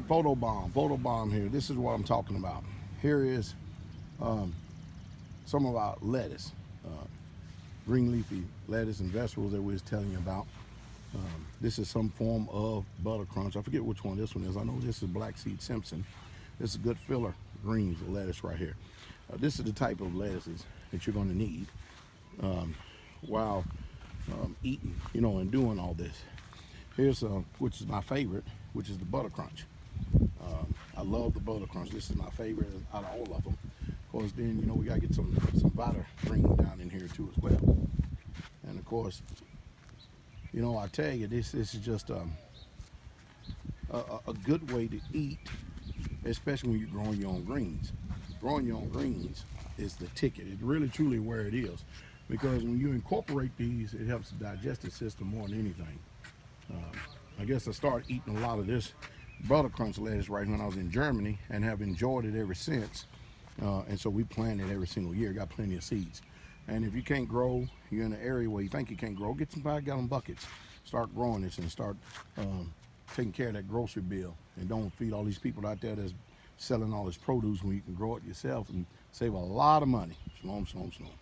right, photo bomb here. This is what I'm talking about. Here is some of our lettuce, green leafy lettuce and vegetables that we was telling you about. This is some form of butter crunch. I forget which one this one is. I know this is Black Seed Simpson. This is good filler greens lettuce right here. This is the type of lettuces that you're going to need while eating, you know, and doing all this. Here's which is my favorite, which is the butter crunch. I love the butter crunch. This is my favorite out of all of them. Of course, then, you know, we got to get some butter green down in here too as well. And of course, you know, I tell you, this is just a good way to eat, especially when you're growing your own greens. Growing your own greens is the ticket. It's really truly where it is, because when you incorporate these, it helps the digestive system more than anything. I guess I started eating a lot of this butter crunch lettuce right when I was in Germany, and have enjoyed it ever since. And so we plant it every single year. Got plenty of seeds. And if you can't grow, you're in an area where you think you can't grow, get some 5 gallon buckets, start growing this, and start taking care of that grocery bill. And don't feed all these people out there that's selling all this produce when you can grow it yourself and save a lot of money. Shalom, shalom, shalom.